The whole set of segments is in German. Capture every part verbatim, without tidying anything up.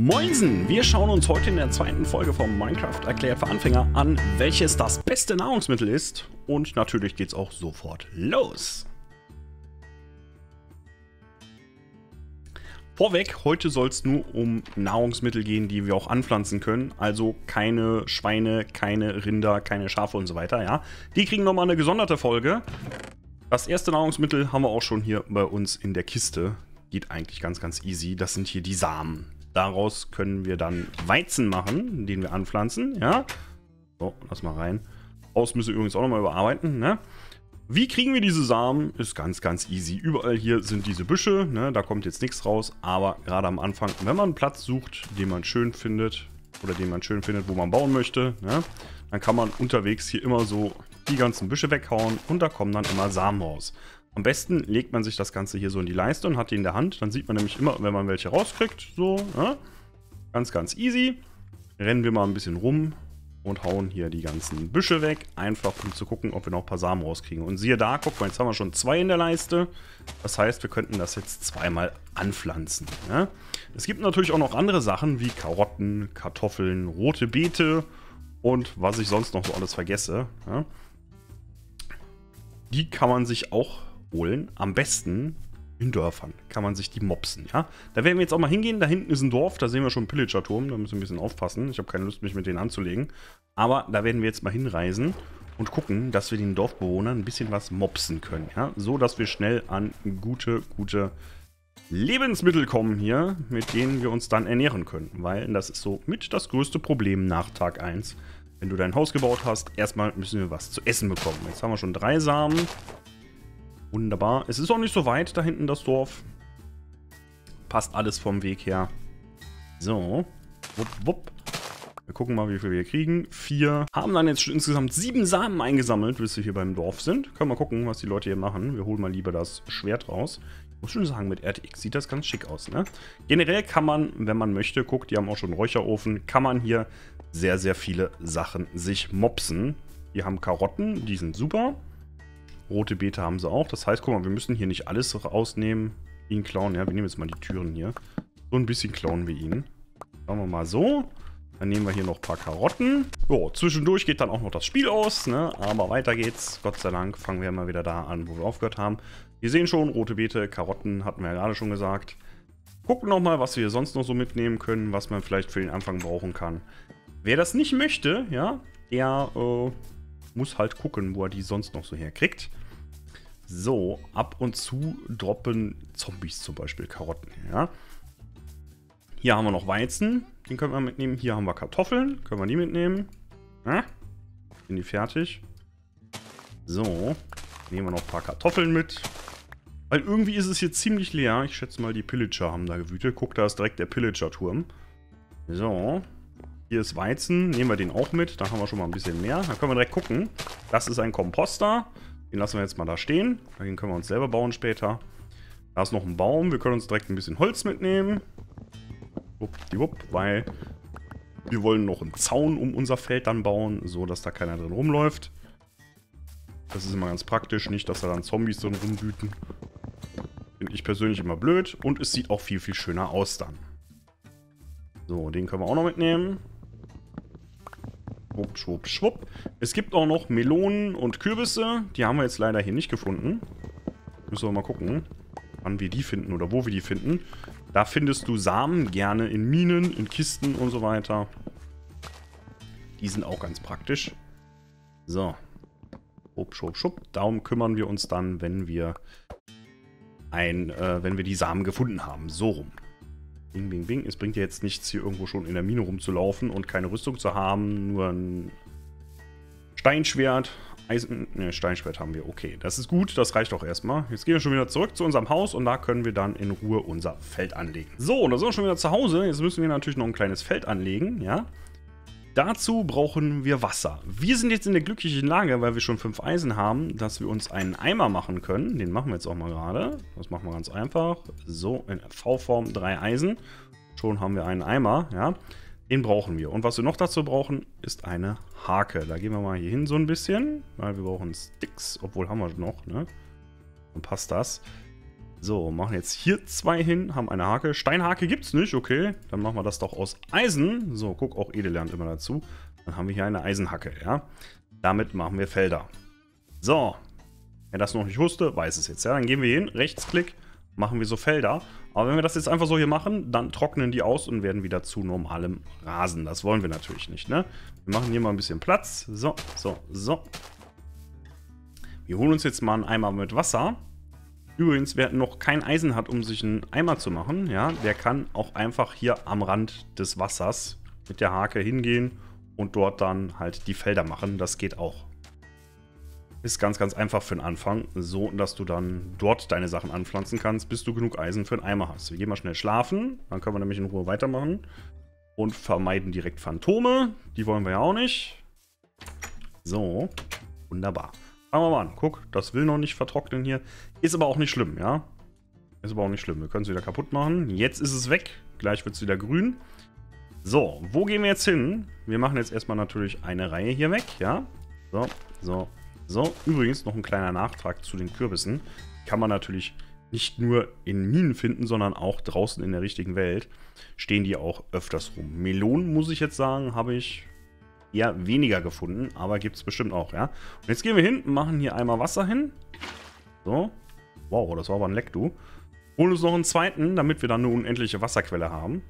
Moinsen! Wir schauen uns heute in der zweiten Folge von Minecraft erklärt für Anfänger an, welches das beste Nahrungsmittel ist. Und natürlich geht's auch sofort los. Vorweg, heute soll es nur um Nahrungsmittel gehen, die wir auch anpflanzen können. Also keine Schweine, keine Rinder, keine Schafe und so weiter, ja. Die kriegen nochmal eine gesonderte Folge. Das erste Nahrungsmittel haben wir auch schon hier bei uns in der Kiste. Geht eigentlich ganz, ganz easy. Das sind hier die Samen. Daraus können wir dann Weizen machen, den wir anpflanzen, ja. So, lass mal rein. Aus müssen wir übrigens auch nochmal überarbeiten, ne. Wie kriegen wir diese Samen? Ist ganz, ganz easy. Überall hier sind diese Büsche, ne, da kommt jetzt nichts raus. Aber gerade am Anfang, wenn man einen Platz sucht, den man schön findet, oder den man schön findet, wo man bauen möchte, ne, dann kann man unterwegs hier immer so die ganzen Büsche weghauen und da kommen dann immer Samen raus. Am besten legt man sich das Ganze hier so in die Leiste und hat die in der Hand. Dann sieht man nämlich immer, wenn man welche rauskriegt. So, ja? Ganz, ganz easy. Rennen wir mal ein bisschen rum und hauen hier die ganzen Büsche weg. Einfach, um zu gucken, ob wir noch ein paar Samen rauskriegen. Und siehe da, guck mal, jetzt haben wir schon zwei in der Leiste. Das heißt, wir könnten das jetzt zweimal anpflanzen. Ja? Es gibt natürlich auch noch andere Sachen wie Karotten, Kartoffeln, rote Beete und was ich sonst noch so alles vergesse. Ja? Die kann man sich auch holen. Am besten in Dörfern kann man sich die mopsen, ja. Da werden wir jetzt auch mal hingehen. Da hinten ist ein Dorf, da sehen wir schon einen Pillager-Turm. Da müssen wir ein bisschen aufpassen. Ich habe keine Lust, mich mit denen anzulegen. Aber da werden wir jetzt mal hinreisen und gucken, dass wir den Dorfbewohnern ein bisschen was mopsen können, ja. So, dass wir schnell an gute, gute Lebensmittel kommen hier, mit denen wir uns dann ernähren können. Weil das ist so mit das größte Problem nach Tag eins. Wenn du dein Haus gebaut hast, erstmal müssen wir was zu essen bekommen. Jetzt haben wir schon drei Samen. Wunderbar. Es ist auch nicht so weit da hinten, das Dorf. Passt alles vom Weg her. So. Wupp, wupp. Wir gucken mal, wie viel wir kriegen. Vier. Haben dann jetzt schon insgesamt sieben Samen eingesammelt, bis wir hier beim Dorf sind. Können wir gucken, was die Leute hier machen. Wir holen mal lieber das Schwert raus. Ich muss schon sagen, mit R T X sieht das ganz schick aus, ne? Generell kann man, wenn man möchte, guckt, die haben auch schon einen Räucherofen, kann man hier sehr, sehr viele Sachen sich mopsen. Wir haben Karotten, die sind super. Rote Beete haben sie auch. Das heißt, guck mal, wir müssen hier nicht alles rausnehmen. Ihn klauen. Ja, wir nehmen jetzt mal die Türen hier. So ein bisschen klauen wir ihn. Machen wir mal so. Dann nehmen wir hier noch ein paar Karotten. So, zwischendurch geht dann auch noch das Spiel aus, ne? Aber weiter geht's. Gott sei Dank fangen wir mal wieder da an, wo wir aufgehört haben. Wir sehen schon, rote Beete, Karotten, hatten wir ja gerade schon gesagt. Gucken nochmal, was wir hier sonst noch so mitnehmen können, was man vielleicht für den Anfang brauchen kann. Wer das nicht möchte, ja, der äh, muss halt gucken, wo er die sonst noch so herkriegt. So, ab und zu droppen Zombies zum Beispiel Karotten, ja. Hier haben wir noch Weizen, den können wir mitnehmen. Hier haben wir Kartoffeln, können wir die mitnehmen. Ja, sind die fertig. So, nehmen wir noch ein paar Kartoffeln mit. Weil irgendwie ist es hier ziemlich leer. Ich schätze mal, die Pillager haben da gewütet. Guck, da ist direkt der Pillager-Turm. So, hier ist Weizen, nehmen wir den auch mit. Da haben wir schon mal ein bisschen mehr. Da können wir direkt gucken. Das ist ein Komposter. Den lassen wir jetzt mal da stehen. Den können wir uns selber bauen später. Da ist noch ein Baum. Wir können uns direkt ein bisschen Holz mitnehmen. Wuppdiwupp, weil wir wollen noch einen Zaun um unser Feld dann bauen, so dass da keiner drin rumläuft. Das ist immer ganz praktisch. Nicht, dass da dann Zombies drin rumwüten. Finde ich persönlich immer blöd. Und es sieht auch viel, viel schöner aus dann. So, den können wir auch noch mitnehmen. Schwupp, schwupp, schwupp. Es gibt auch noch Melonen und Kürbisse. Die haben wir jetzt leider hier nicht gefunden. Müssen wir mal gucken, wann wir die finden oder wo wir die finden. Da findest du Samen gerne in Minen, in Kisten und so weiter. Die sind auch ganz praktisch. So. Schwupp, schwupp, schwupp. Darum kümmern wir uns dann, wenn wir, ein, äh, wenn wir die Samen gefunden haben. So rum. Bing, bing, bing. Es bringt ja jetzt nichts, hier irgendwo schon in der Mine rumzulaufen und keine Rüstung zu haben. Nur ein Steinschwert. Eisen. Ne, Steinschwert haben wir. Okay, das ist gut. Das reicht auch erstmal. Jetzt gehen wir schon wieder zurück zu unserem Haus und da können wir dann in Ruhe unser Feld anlegen. So, da sind wir schon wieder zu Hause. Jetzt müssen wir natürlich noch ein kleines Feld anlegen, ja. Dazu brauchen wir Wasser. Wir sind jetzt in der glücklichen Lage, weil wir schon fünf Eisen haben, dass wir uns einen Eimer machen können. Den machen wir jetzt auch mal gerade. Das machen wir ganz einfach. So, in V-Form drei Eisen. Schon haben wir einen Eimer, ja. Den brauchen wir. Und was wir noch dazu brauchen, ist eine Hake. Da gehen wir mal hier hin so ein bisschen, weil wir brauchen Sticks, obwohl haben wir noch, ne? Dann passt das. So, machen jetzt hier zwei hin, haben eine Hake. Steinhake gibt's nicht, okay. Dann machen wir das doch aus Eisen. So, guck, auch Ede lernt immer dazu. Dann haben wir hier eine Eisenhacke, ja. Damit machen wir Felder. So, wer das noch nicht wusste, weiß es jetzt, ja. Dann gehen wir hin, Rechtsklick, machen wir so Felder. Aber wenn wir das jetzt einfach so hier machen, dann trocknen die aus und werden wieder zu normalem Rasen. Das wollen wir natürlich nicht, ne? Wir machen hier mal ein bisschen Platz. So, so, so. Wir holen uns jetzt mal einen Eimer mit Wasser. Übrigens, wer noch kein Eisen hat, um sich einen Eimer zu machen, ja, der kann auch einfach hier am Rand des Wassers mit der Hake hingehen und dort dann halt die Felder machen. Das geht auch. Ist ganz, ganz einfach für den Anfang, so dass du dann dort deine Sachen anpflanzen kannst, bis du genug Eisen für einen Eimer hast. Wir gehen mal schnell schlafen, dann können wir nämlich in Ruhe weitermachen und vermeiden direkt Phantome. Die wollen wir ja auch nicht. So, wunderbar. Fangen wir mal an. Guck, das will noch nicht vertrocknen hier. Ist aber auch nicht schlimm, ja? Ist aber auch nicht schlimm. Wir können es wieder kaputt machen. Jetzt ist es weg. Gleich wird es wieder grün. So, wo gehen wir jetzt hin? Wir machen jetzt erstmal natürlich eine Reihe hier weg, ja? So, so. So, übrigens noch ein kleiner Nachtrag zu den Kürbissen. Kann man natürlich nicht nur in Minen finden, sondern auch draußen in der richtigen Welt stehen die auch öfters rum. Melonen, muss ich jetzt sagen, habe ich eher weniger gefunden, aber gibt es bestimmt auch, ja. Und jetzt gehen wir hin, machen hier einmal Wasser hin. So, wow, das war aber ein Leck, du. Holen uns noch einen zweiten, damit wir dann eine unendliche Wasserquelle haben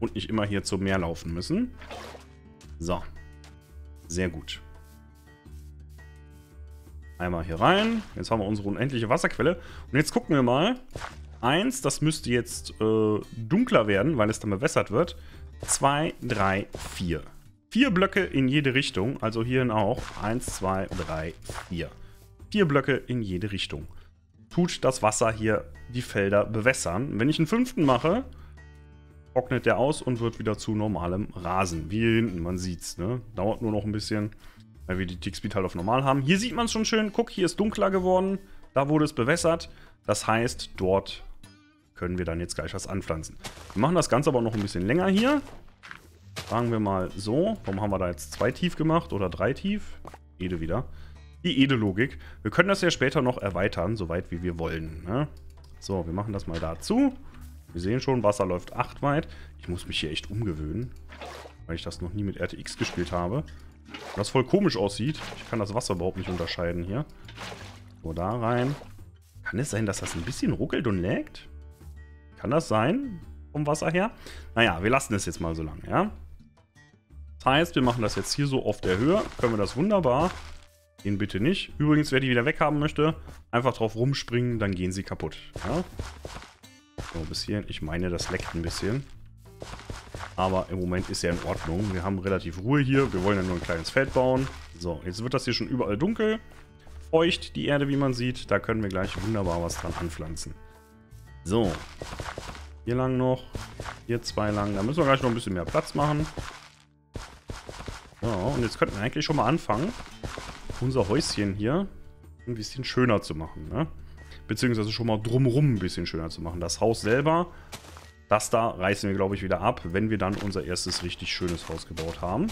und nicht immer hier zum Meer laufen müssen. So, sehr gut. Einmal hier rein. Jetzt haben wir unsere unendliche Wasserquelle. Und jetzt gucken wir mal. Eins, das müsste jetzt äh, dunkler werden, weil es dann bewässert wird. Zwei, drei, vier. Vier Blöcke in jede Richtung. Also hierhin auch. Eins, zwei, drei, vier. Vier Blöcke in jede Richtung. Tut das Wasser hier die Felder bewässern. Wenn ich einen fünften mache, trocknet der aus und wird wieder zu normalem Rasen. Wie hier hinten, man sieht's, ne? Dauert nur noch ein bisschen, weil wir die Tick-Speed halt auf normal haben. Hier sieht man es schon schön. Guck, hier ist dunkler geworden. Da wurde es bewässert. Das heißt, dort können wir dann jetzt gleich was anpflanzen. Wir machen das Ganze aber noch ein bisschen länger hier. Sagen wir mal so. Warum haben wir da jetzt zwei tief gemacht oder drei tief? Ede wieder. Die Ede-Logik. Wir können das ja später noch erweitern, soweit wie wir wollen, ne? So, wir machen das mal dazu. Wir sehen schon, Wasser läuft acht weit. Ich muss mich hier echt umgewöhnen, weil ich das noch nie mit R T X gespielt habe. Was voll komisch aussieht. Ich kann das Wasser überhaupt nicht unterscheiden hier. So, da rein. Kann es sein, dass das ein bisschen ruckelt und lägt? Kann das sein? Vom Wasser her? Naja, wir lassen es jetzt mal so lange, ja? Das heißt, wir machen das jetzt hier so auf der Höhe. Können wir das wunderbar. Den bitte nicht. Übrigens, wer die wieder weghaben möchte, einfach drauf rumspringen, dann gehen sie kaputt, ja? So, bis hierhin. Ich meine, das leckt ein bisschen. Aber im Moment ist ja in Ordnung. Wir haben relativ Ruhe hier. Wir wollen ja nur ein kleines Feld bauen. So, jetzt wird das hier schon überall dunkel. Feucht die Erde, wie man sieht. Da können wir gleich wunderbar was dran anpflanzen. So. Hier lang noch. Hier zwei lang. Da müssen wir gleich noch ein bisschen mehr Platz machen. So, und jetzt könnten wir eigentlich schon mal anfangen, unser Häuschen hier ein bisschen schöner zu machen, ne? Beziehungsweise schon mal drumrum ein bisschen schöner zu machen. Das Haus selber... Das da reißen wir, glaube ich, wieder ab, wenn wir dann unser erstes richtig schönes Haus gebaut haben.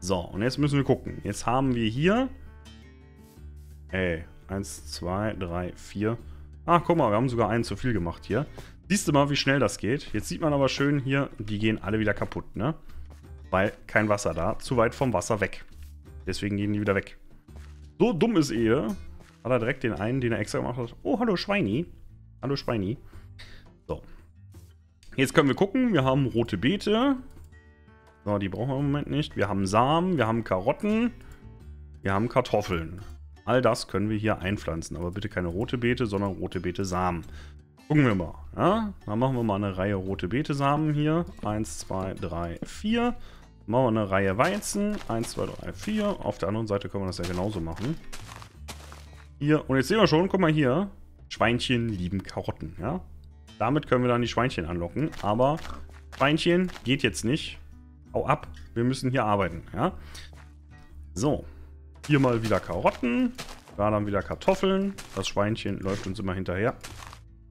So, und jetzt müssen wir gucken. Jetzt haben wir hier... Ey, eins, zwei, drei, vier... Ach, guck mal, wir haben sogar einen zu viel gemacht hier. Siehst du mal, wie schnell das geht? Jetzt sieht man aber schön hier, die gehen alle wieder kaputt, ne? Weil kein Wasser da, zu weit vom Wasser weg. Deswegen gehen die wieder weg. So dumm ist er. Hat er direkt den einen, den er extra gemacht hat. Oh, hallo Schweini. Hallo Schweini. So. Jetzt können wir gucken, wir haben rote Beete. So, die brauchen wir im Moment nicht. Wir haben Samen, wir haben Karotten, wir haben Kartoffeln. All das können wir hier einpflanzen. Aber bitte keine rote Beete, sondern rote Beete-Samen. Gucken wir mal. Ja? Dann machen wir mal eine Reihe rote Beete-Samen hier. eins, zwei, drei, vier. Machen wir eine Reihe Weizen. eins, zwei, drei, vier. Auf der anderen Seite können wir das ja genauso machen. Hier. Und jetzt sehen wir schon, guck mal hier. Schweinchen lieben Karotten, ja. Damit können wir dann die Schweinchen anlocken, aber Schweinchen geht jetzt nicht. Hau ab, wir müssen hier arbeiten, ja. So, hier mal wieder Karotten, da dann wieder Kartoffeln. Das Schweinchen läuft uns immer hinterher.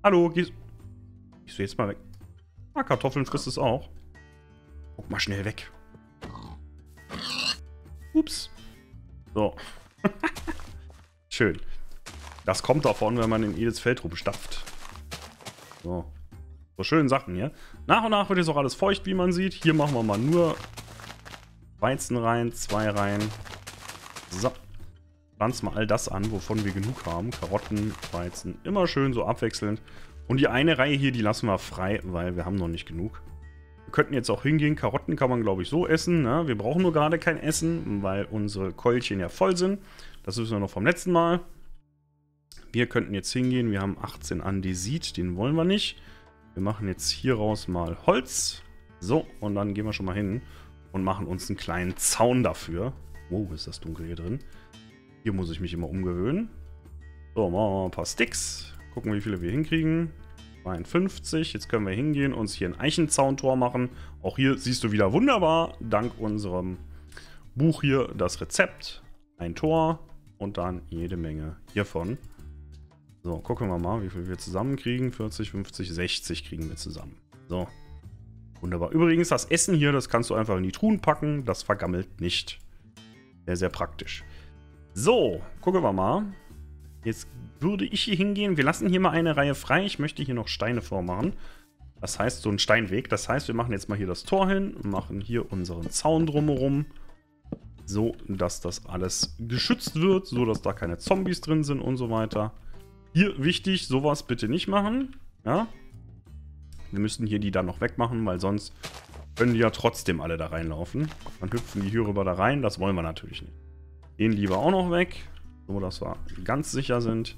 Hallo, gehst, gehst du jetzt mal weg? Ah, Kartoffeln frisst es auch. Guck mal schnell weg. Ups. So. Schön. Das kommt davon, wenn man in jedes Feld rumstapft. So. So schöne Sachen hier. Nach und nach wird jetzt auch alles feucht, wie man sieht. Hier machen wir mal nur Weizen rein, zwei rein. So. Pflanz mal all das an, wovon wir genug haben. Karotten, Weizen, immer schön so abwechselnd. Und die eine Reihe hier, die lassen wir frei, weil wir haben noch nicht genug. Wir könnten jetzt auch hingehen. Karotten kann man, glaube ich, so essen. Ne? Wir brauchen nur gerade kein Essen, weil unsere Keulchen ja voll sind. Das wissen wir noch vom letzten Mal. Wir könnten jetzt hingehen. Wir haben achtzehn Andesit, den wollen wir nicht. Wir machen jetzt hier raus mal Holz. So, und dann gehen wir schon mal hin und machen uns einen kleinen Zaun dafür. Oh, ist das dunkel hier drin. Hier muss ich mich immer umgewöhnen. So, machen wir mal ein paar Sticks. Gucken, wie viele wir hinkriegen. zweiundfünfzig. Jetzt können wir hingehen, uns hier ein Eichenzauntor machen. Auch hier siehst du wieder wunderbar, dank unserem Buch hier, das Rezept. Ein Tor und dann jede Menge hiervon. So, gucken wir mal, wie viel wir zusammen kriegen. vierzig, fünfzig, sechzig kriegen wir zusammen. So, wunderbar. Übrigens, das Essen hier, das kannst du einfach in die Truhen packen. Das vergammelt nicht. Sehr, sehr praktisch. So, gucken wir mal. Jetzt würde ich hier hingehen. Wir lassen hier mal eine Reihe frei. Ich möchte hier noch Steine vormachen. Das heißt, so ein Steinweg. Das heißt, wir machen jetzt mal hier das Tor hin. Machen hier unseren Zaun drumherum. So, dass das alles geschützt wird. So, dass da keine Zombies drin sind und so weiter. Hier wichtig, sowas bitte nicht machen. Ja. Wir müssen hier die dann noch wegmachen, weil sonst können die ja trotzdem alle da reinlaufen. Dann hüpfen die hier rüber da rein. Das wollen wir natürlich nicht. Den lieber auch noch weg. So, dass wir ganz sicher sind.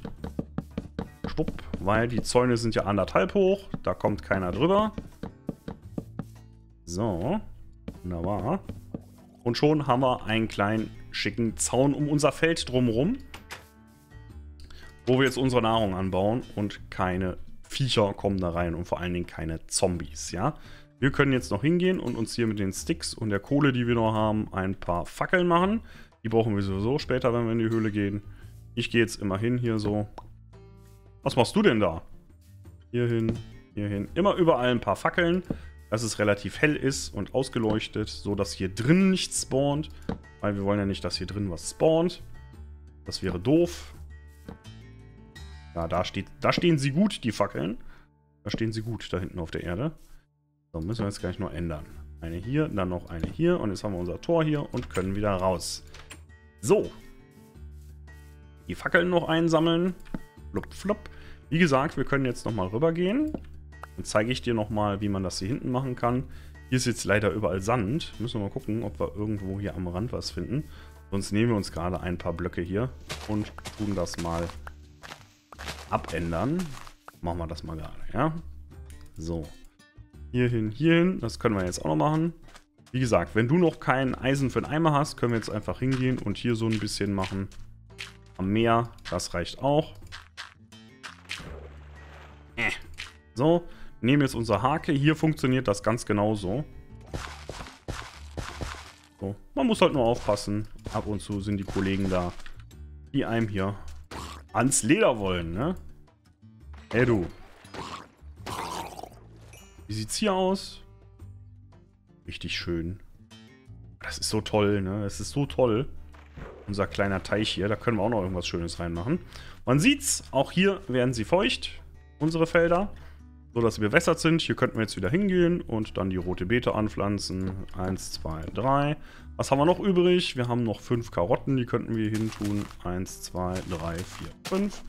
Schwupp, weil die Zäune sind ja anderthalb hoch. Da kommt keiner drüber. So. Wunderbar. Und schon haben wir einen kleinen schicken Zaun um unser Feld drumherum, wo wir jetzt unsere Nahrung anbauen und keine Viecher kommen da rein und vor allen Dingen keine Zombies, ja. Wir können jetzt noch hingehen und uns hier mit den Sticks und der Kohle, die wir noch haben, ein paar Fackeln machen. Die brauchen wir sowieso später, wenn wir in die Höhle gehen. Ich gehe jetzt immer hin hier so. Was machst du denn da? Hier hin, hier hin. Immer überall ein paar Fackeln, dass es relativ hell ist und ausgeleuchtet, sodass hier drin nichts spawnt. Weil wir wollen ja nicht, dass hier drin was spawnt. Das wäre doof. Ja, da, steht, da stehen sie gut, die Fackeln. Da stehen sie gut, da hinten auf der Erde. So, müssen wir jetzt gleich noch ändern. Eine hier, dann noch eine hier. Und jetzt haben wir unser Tor hier und können wieder raus. So. Die Fackeln noch einsammeln. Flupp, flupp. Wie gesagt, wir können jetzt nochmal rübergehen. Dann zeige ich dir nochmal, wie man das hier hinten machen kann. Hier ist jetzt leider überall Sand. Müssen wir mal gucken, ob wir irgendwo hier am Rand was finden. Sonst nehmen wir uns gerade ein paar Blöcke hier und tun das mal abändern. Machen wir das mal gerade, ja? So. Hier hin, hier hin. Das können wir jetzt auch noch machen. Wie gesagt, wenn du noch kein Eisen für den Eimer hast, können wir jetzt einfach hingehen und hier so ein bisschen machen. Am Meer, das reicht auch. Äh. So, nehmen jetzt unsere Hake. Hier funktioniert das ganz genauso. So, man muss halt nur aufpassen. Ab und zu sind die Kollegen da, die einem hier ans Leder wollen, ne? Hey du. Wie sieht's hier aus? Richtig schön. Das ist so toll, ne? Das ist so toll. Unser kleiner Teich hier. Da können wir auch noch irgendwas Schönes reinmachen. Man sieht's. Auch hier werden sie feucht. Unsere Felder. So, dass sie bewässert sind. Hier könnten wir jetzt wieder hingehen und dann die rote Beete anpflanzen. Eins, zwei, drei. Was haben wir noch übrig? Wir haben noch fünf Karotten, die könnten wir hin tun. Eins, zwei, drei, vier, fünf.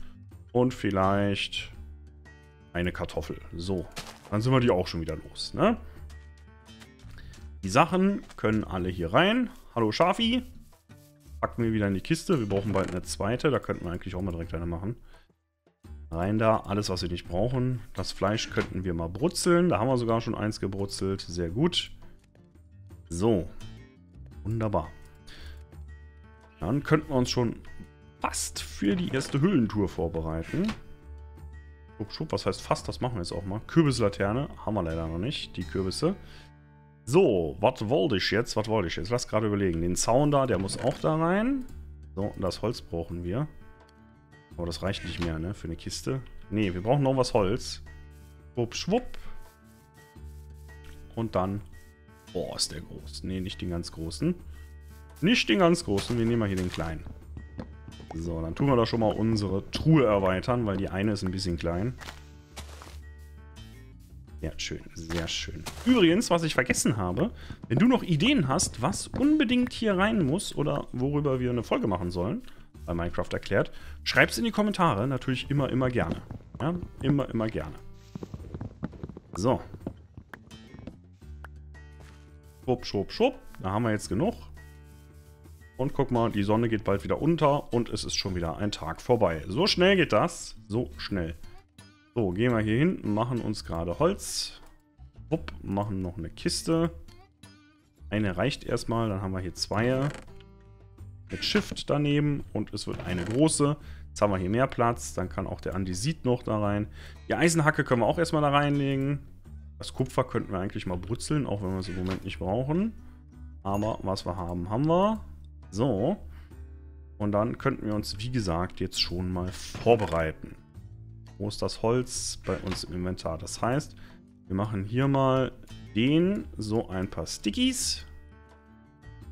Und vielleicht eine Kartoffel. So, dann sind wir die auch schon wieder los, ne? Die Sachen können alle hier rein. Hallo Schafi. Packen wir wieder in die Kiste. Wir brauchen bald eine zweite. Da könnten wir eigentlich auch mal direkt eine machen. Rein da, alles was wir nicht brauchen. Das Fleisch könnten wir mal brutzeln. Da haben wir sogar schon eins gebrutzelt. Sehr gut. So. Wunderbar. Dann könnten wir uns schon fast für die erste Höhlentour vorbereiten. Schub, schub, was heißt fast? Das machen wir jetzt auch mal. Kürbislaterne haben wir leider noch nicht, die Kürbisse. So, was wollte ich jetzt? Was wollte ich jetzt? Lass gerade überlegen. Den Zaun da, der muss auch da rein. So, das Holz brauchen wir. Aber das reicht nicht mehr, ne? Für eine Kiste. Ne, wir brauchen noch was Holz. Schwupp, schwupp. Und dann... Boah, ist der groß. Ne, nicht den ganz großen. Nicht den ganz großen. Wir nehmen mal hier den kleinen. So, dann tun wir doch schon mal unsere Truhe erweitern, weil die eine ist ein bisschen klein. Ja, schön, sehr schön. Übrigens, was ich vergessen habe, wenn du noch Ideen hast, was unbedingt hier rein muss oder worüber wir eine Folge machen sollen, bei Minecraft erklärt, schreib's in die Kommentare, natürlich immer, immer gerne. Ja, immer, immer gerne. So. Schub, schub, schub. Da haben wir jetzt genug. Und guck mal, die Sonne geht bald wieder unter und es ist schon wieder ein Tag vorbei. So schnell geht das. So schnell. So, gehen wir hier hin, machen uns gerade Holz. Upp, machen noch eine Kiste. Eine reicht erstmal, dann haben wir hier zwei. Mit Shift daneben und es wird eine große. Jetzt haben wir hier mehr Platz, dann kann auch der Andesit noch da rein. Die Eisenhacke können wir auch erstmal da reinlegen. Das Kupfer könnten wir eigentlich mal brutzeln, auch wenn wir es im Moment nicht brauchen. Aber was wir haben, haben wir. So. Und dann könnten wir uns, wie gesagt, jetzt schon mal vorbereiten. Wo ist das Holz bei uns im Inventar? Das heißt, wir machen hier mal den, so ein paar Stickies.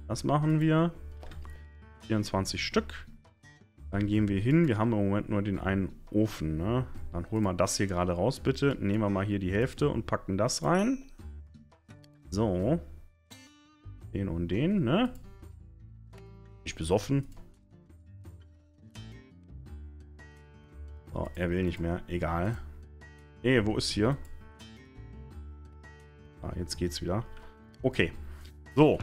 Das machen wir. vierundzwanzig Stück. Dann gehen wir hin. Wir haben im Moment nur den einen Ofen. Ne? Dann holen wir das hier gerade raus, bitte. Nehmen wir mal hier die Hälfte und packen das rein. So. Den und den, ne? Nicht besoffen. So, er will nicht mehr. Egal. Ey, wo ist hier? Ah, jetzt geht's wieder. Okay. So.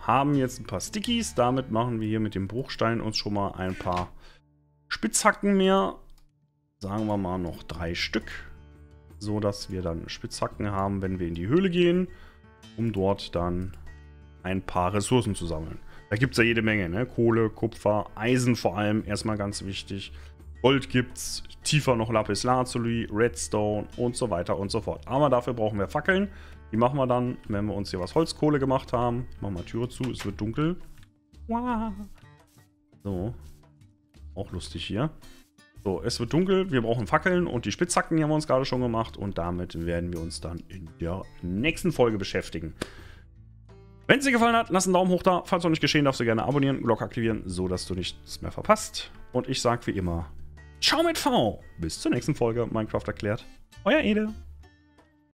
Haben jetzt ein paar Stickies. Damit machen wir hier mit dem Bruchstein uns schon mal ein paar Spitzhacken mehr. Sagen wir mal noch drei Stück. So, dass wir dann Spitzhacken haben, wenn wir in die Höhle gehen, um dort dann ein paar Ressourcen zu sammeln. Da gibt es ja jede Menge, ne? Kohle, Kupfer, Eisen vor allem, erstmal ganz wichtig. Gold gibt's, tiefer noch Lapislazuli, Redstone und so weiter und so fort. Aber dafür brauchen wir Fackeln. Die machen wir dann, wenn wir uns hier was Holzkohle gemacht haben. Machen wir Türe zu, es wird dunkel. So. Auch lustig hier. So, es wird dunkel, wir brauchen Fackeln und die Spitzhacken, die haben wir uns gerade schon gemacht. Und damit werden wir uns dann in der nächsten Folge beschäftigen. Wenn es dir gefallen hat, lass einen Daumen hoch da. Falls noch nicht geschehen, darfst du gerne abonnieren, Glocke aktivieren, so dass du nichts mehr verpasst. Und ich sage wie immer... Ciao mit V. Bis zur nächsten Folge Minecraft erklärt. Euer Ede.